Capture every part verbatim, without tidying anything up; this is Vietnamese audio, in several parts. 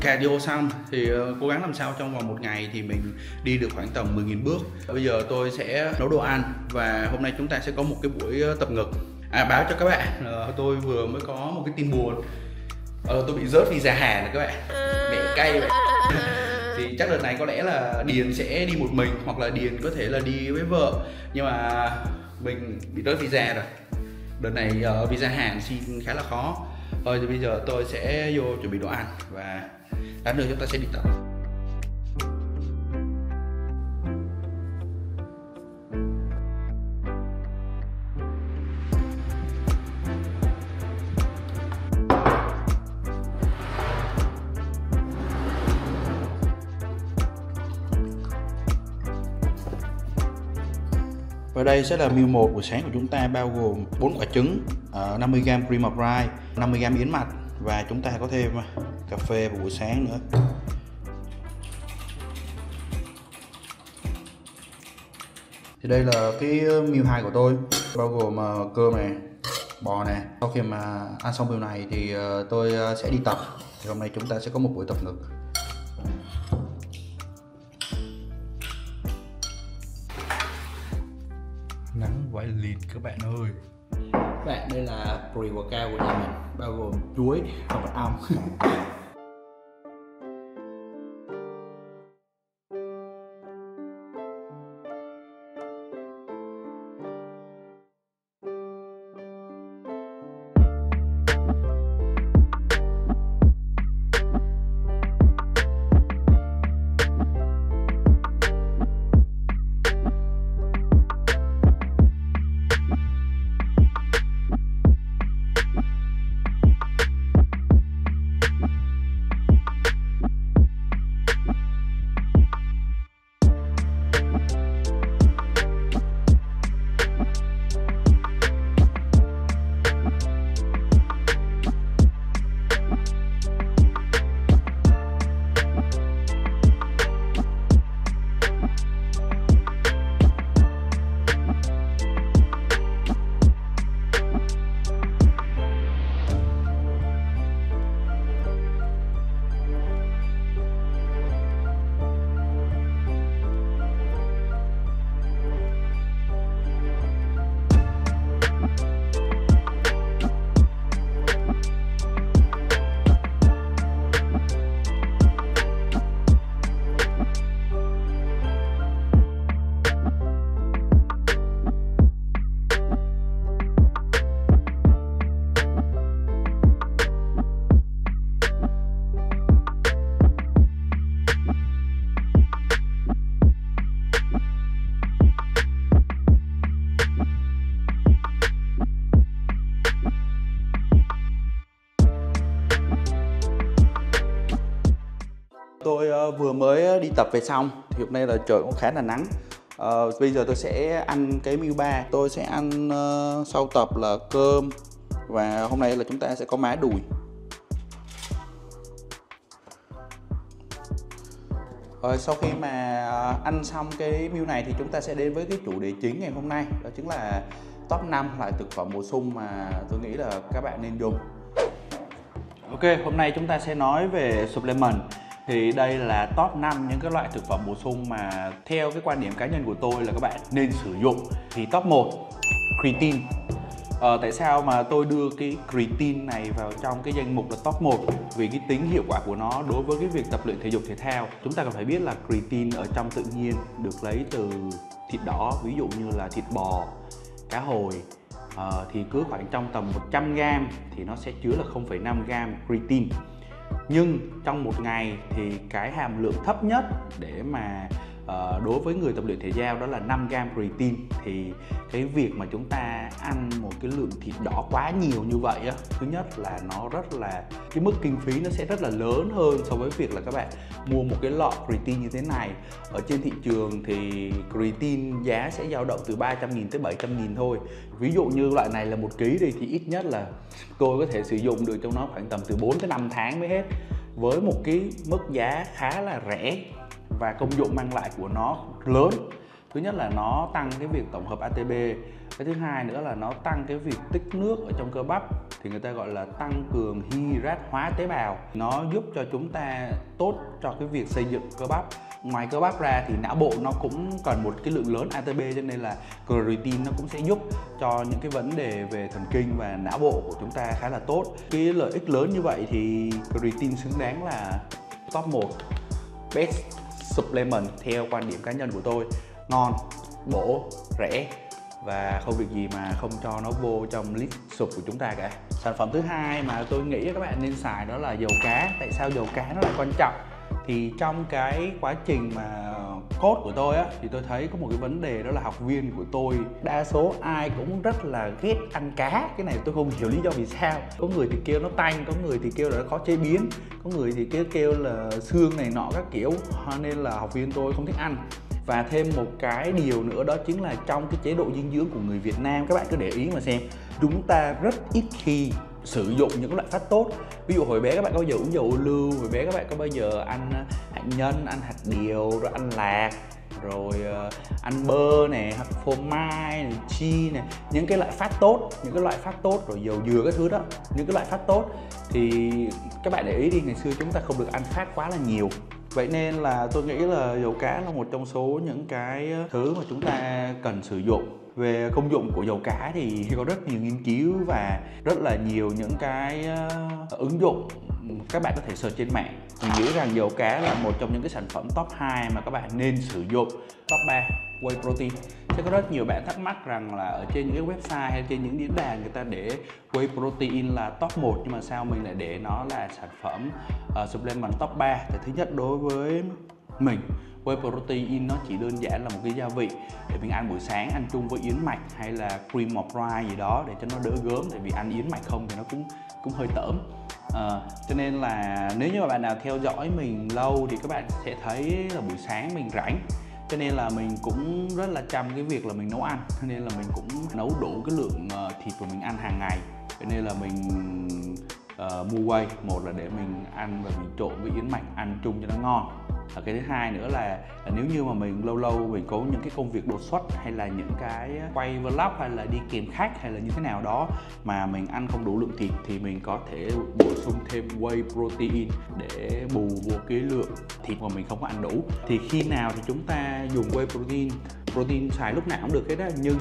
Cardio xong thì cố gắng làm sao trong vòng một ngày thì mình đi được khoảng tầm mười nghìn bước. Bây giờ tôi sẽ nấu đồ ăn và hôm nay chúng ta sẽ có một cái buổi tập ngực. À, báo cho các bạn, tôi vừa mới có một cái tin buồn. Ờ, tôi bị rớt visa Hàn rồi các bạn. Mẹ cay vậy. Thì chắc đợt này có lẽ là Điền sẽ đi một mình hoặc là Điền có thể là đi với vợ. Nhưng mà mình bị rớt visa rồi. Đợt này visa Hàn xin khá là khó. Thôi thì bây giờ tôi sẽ vô chuẩn bị đồ ăn và lát nữa chúng ta sẽ đi tập. Và đây sẽ là meal một buổi sáng của chúng ta, bao gồm bốn quả trứng, năm mươi gam cream of rice, năm mươi gam yến mạch và chúng ta có thêm cà phê vào buổi sáng nữa. Thì đây là cái meal hai của tôi, bao gồm cơm này, bò nè. Sau khi mà ăn xong meal này thì tôi sẽ đi tập. Thì hôm nay chúng ta sẽ có một buổi tập ngực. Nắng vãi lịt các bạn ơi. Các bạn, đây là pre-workout của nhà mình, bao gồm chuối và mật ong. Tôi vừa mới đi tập về xong thì hôm nay là trời cũng khá là nắng. À, bây giờ tôi sẽ ăn cái meal ba. Tôi sẽ ăn uh, sau tập là cơm và hôm nay là chúng ta sẽ có má đùi. À, sau khi mà ăn xong cái meal này thì chúng ta sẽ đến với cái chủ đề chính ngày hôm nay, đó chính là top năm loại thực phẩm bổ sung mà tôi nghĩ là các bạn nên dùng. Ok, hôm nay chúng ta sẽ nói về supplement. Thì đây là top năm những cái loại thực phẩm bổ sung mà theo cái quan điểm cá nhân của tôi là các bạn nên sử dụng. Thì top một, creatine. Ờ, tại sao mà tôi đưa cái creatine này vào trong cái danh mục là top một? Vì cái tính hiệu quả của nó đối với cái việc tập luyện thể dục thể thao. Chúng ta cần phải biết là creatine ở trong tự nhiên được lấy từ thịt đỏ, ví dụ như là thịt bò, cá hồi. Ờ, thì cứ khoảng trong tầm một trăm gam thì nó sẽ chứa là không phẩy năm gam creatine. Nhưng trong một ngày thì cái hàm lượng thấp nhất để mà uh, đối với người tập luyện thể giao đó là năm gam creatine. Thì cái việc mà chúng ta ăn một cái lượng thịt đỏ quá nhiều như vậy á, thứ nhất là nó rất là, cái mức kinh phí nó sẽ rất là lớn hơn so với việc là các bạn mua một cái lọ creatine như thế này. Ở trên thị trường thì creatine giá sẽ dao động từ ba trăm nghìn tới bảy trăm nghìn thôi. Ví dụ như loại này là một ký thì, thì ít nhất là tôi có thể sử dụng được trong nó khoảng tầm từ bốn tới năm tháng mới hết, với một cái mức giá khá là rẻ. Và công dụng mang lại của nó lớn, thứ nhất là nó tăng cái việc tổng hợp a tê pê, cái thứ hai nữa là nó tăng cái việc tích nước ở trong cơ bắp, thì người ta gọi là tăng cường hydrat hóa tế bào. Nó giúp cho chúng ta tốt cho cái việc xây dựng cơ bắp. Ngoài cơ bắp ra thì não bộ nó cũng cần một cái lượng lớn a tê pê, cho nên là creatine nó cũng sẽ giúp cho những cái vấn đề về thần kinh và não bộ của chúng ta khá là tốt. Cái lợi ích lớn như vậy thì creatine xứng đáng là top một best supplement theo quan điểm cá nhân của tôi. Ngon, bổ, rẻ và không việc gì mà không cho nó vô trong list sụp của chúng ta cả. Sản phẩm thứ hai mà tôi nghĩ các bạn nên xài đó là dầu cá. Tại sao dầu cá nó lại quan trọng? Thì trong cái quá trình mà code của tôi á, thì tôi thấy có một cái vấn đề, đó là học viên của tôi đa số ai cũng rất là ghét ăn cá. Cái này tôi không hiểu lý do vì sao. Có người thì kêu nó tanh, có người thì kêu là nó khó chế biến, có người thì kêu, kêu là xương này nọ các kiểu, nên là học viên tôi không thích ăn. Và thêm một cái điều nữa đó chính là trong cái chế độ dinh dưỡng của người Việt Nam, các bạn cứ để ý mà xem, chúng ta rất ít khi sử dụng những loại fat tốt. Ví dụ hồi bé các bạn có bao giờ uống dầu ô lưu, hồi bé các bạn có bao giờ ăn hạt nhân, ăn hạt điều, rồi ăn lạc, rồi ăn bơ này, hạt phô mai này, chi này, những cái loại fat tốt, những cái loại fat tốt rồi dầu dừa các thứ đó, những cái loại fat tốt. Thì các bạn để ý đi, ngày xưa chúng ta không được ăn fat quá là nhiều. Vậy nên là tôi nghĩ là dầu cá là một trong số những cái thứ mà chúng ta cần sử dụng. Về công dụng của dầu cá thì có rất nhiều nghiên cứu và rất là nhiều những cái ứng dụng các bạn có thể search trên mạng. Mình nghĩ rằng dầu cá là một trong những cái sản phẩm top hai mà các bạn nên sử dụng. Top ba, whey protein. Sẽ có rất nhiều bạn thắc mắc rằng là ở trên những cái website hay trên những diễn đàn người ta để whey protein là top một, nhưng mà sao mình lại để nó là sản phẩm uh, supplement top ba. Thì thứ nhất, đối với mình, whey protein nó chỉ đơn giản là một cái gia vị để mình ăn buổi sáng, ăn chung với yến mạch hay là cream of rye gì đó để cho nó đỡ gớm, tại vì ăn yến mạch không thì nó cũng cũng hơi tởm. À, cho nên là nếu như mà bạn nào theo dõi mình lâu thì các bạn sẽ thấy là buổi sáng mình rảnh, cho nên là mình cũng rất là chăm cái việc là mình nấu ăn, cho nên là mình cũng nấu đủ cái lượng thịt mà mình ăn hàng ngày. Cho nên là mình uh, mua whey, một là để mình ăn và mình trộn với yến mạch ăn chung cho nó ngon. Và cái thứ hai nữa là, là nếu như mà mình lâu lâu mình có những cái công việc đột xuất hay là những cái quay vlog hay là đi kèm khách hay là như thế nào đó mà mình ăn không đủ lượng thịt thì mình có thể bổ sung thêm whey protein để bù vô cái lượng thịt mà mình không có ăn đủ. Thì khi nào thì chúng ta dùng whey protein, protein xài lúc nào cũng được hết á, nhưng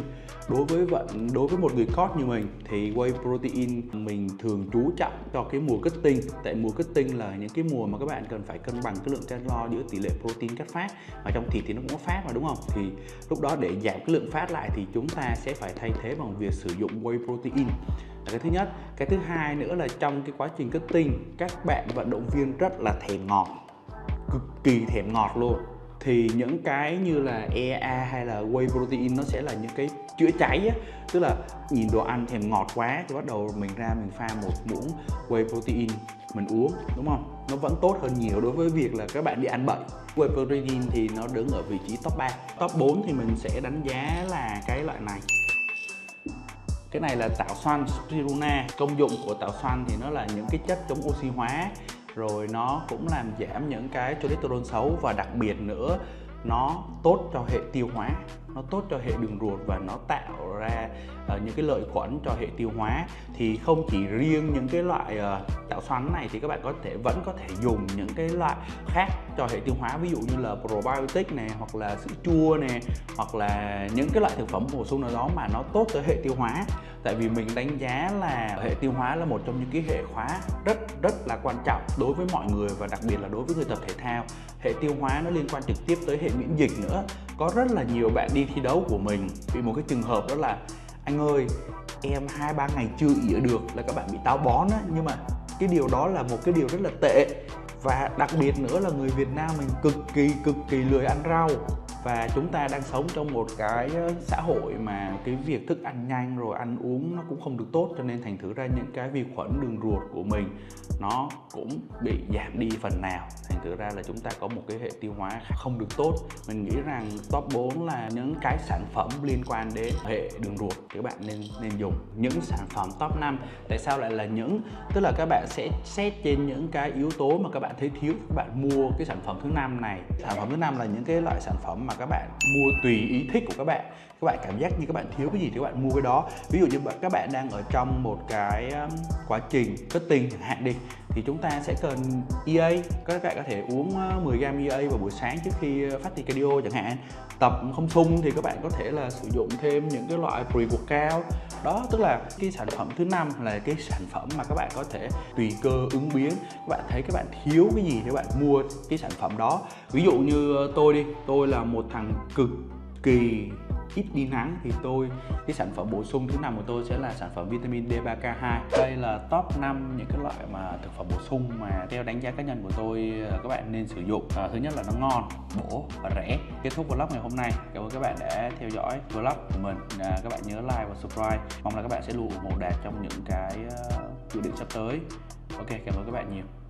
đối với vận đối với một người coach như mình thì whey protein mình thường chú trọng cho cái mùa cất tinh, tại mùa cất tinh là những cái mùa mà các bạn cần phải cân bằng cái lượng calo giữa tỷ lệ protein cắt phát, và trong thịt thì nó cũng có phát mà, đúng không? Thì lúc đó để giảm cái lượng phát lại thì chúng ta sẽ phải thay thế bằng việc sử dụng whey protein là cái thứ nhất. Cái thứ hai nữa là trong cái quá trình cất tinh, các bạn vận động viên rất là thèm ngọt, cực kỳ thèm ngọt luôn, thì những cái như là e a hay là whey protein nó sẽ là những cái chữa cháy á. Tức là nhìn đồ ăn thèm ngọt quá thì bắt đầu mình ra mình pha một muỗng whey protein mình uống, đúng không? Nó vẫn tốt hơn nhiều đối với việc là các bạn đi ăn bậy. Whey protein thì nó đứng ở vị trí top ba. Top bốn thì mình sẽ đánh giá là cái loại này. Cái này là tảo xoăn spirulina. Công dụng của tảo xoăn thì nó là những cái chất chống oxy hóa, rồi nó cũng làm giảm những cái cholesterol xấu, và đặc biệt nữa nó tốt cho hệ tiêu hóa, nó tốt cho hệ đường ruột và nó tạo ra uh, những cái lợi khuẩn cho hệ tiêu hóa. Thì không chỉ riêng những cái loại uh, tảo xoắn này thì các bạn có thể vẫn có thể dùng những cái loại khác cho hệ tiêu hóa, ví dụ như là probiotic này, hoặc là sữa chua này, hoặc là những cái loại thực phẩm bổ sung nào đó mà nó tốt cho hệ tiêu hóa. Tại vì mình đánh giá là hệ tiêu hóa là một trong những cái hệ khóa rất rất là quan trọng đối với mọi người, và đặc biệt là đối với người tập thể thao. Hệ tiêu hóa nó liên quan trực tiếp tới hệ miễn dịch nữa. Có rất là nhiều bạn đi thi đấu của mình bị một cái trường hợp đó là: anh ơi, em hai ba ngày chưa ỉa được là các bạn bị táo bón á. Nhưng mà cái điều đó là một cái điều rất là tệ, và đặc biệt nữa là người Việt Nam mình cực kỳ cực kỳ lười ăn rau. Và chúng ta đang sống trong một cái xã hội mà cái việc thức ăn nhanh rồi ăn uống nó cũng không được tốt, cho nên thành thử ra những cái vi khuẩn đường ruột của mình nó cũng bị giảm đi phần nào. Thành thử ra là chúng ta có một cái hệ tiêu hóa không được tốt. Mình nghĩ rằng top bốn là những cái sản phẩm liên quan đến hệ đường ruột các bạn nên nên dùng. Những sản phẩm top năm tại sao lại là những, tức là các bạn sẽ xét trên những cái yếu tố mà các bạn thấy thiếu, các bạn mua cái sản phẩm thứ năm này. Sản phẩm thứ năm là những cái loại sản phẩm mà các bạn mua tùy ý thích của các bạn. Các bạn cảm giác như các bạn thiếu cái gì thì các bạn mua cái đó. Ví dụ như các bạn đang ở trong một cái quá trình cutting chẳng hạn đi, thì chúng ta sẽ cần e a. Các bạn có thể uống mười gam e a vào buổi sáng trước khi phát đi cardio chẳng hạn. Tập không sung thì các bạn có thể là sử dụng thêm những cái loại pre-workout. Đó, tức là cái sản phẩm thứ năm là cái sản phẩm mà các bạn có thể tùy cơ ứng biến. Các bạn thấy các bạn thiếu cái gì thì các bạn mua cái sản phẩm đó. Ví dụ như tôi đi, tôi là một thằng cực kỳ ít đi nắng, thì tôi cái sản phẩm bổ sung thứ năm của tôi sẽ là sản phẩm vitamin D ba K hai. Đây là top năm những cái loại mà thực phẩm bổ sung mà theo đánh giá cá nhân của tôi các bạn nên sử dụng. À, thứ nhất là nó ngon, bổ và rẻ. Kết thúc vlog ngày hôm nay. Cảm ơn các bạn đã theo dõi vlog của mình. À, các bạn nhớ like và subscribe. Mong là các bạn sẽ luôn ủng hộ Đạt trong những cái dự định sắp tới. Ok, cảm ơn các bạn nhiều.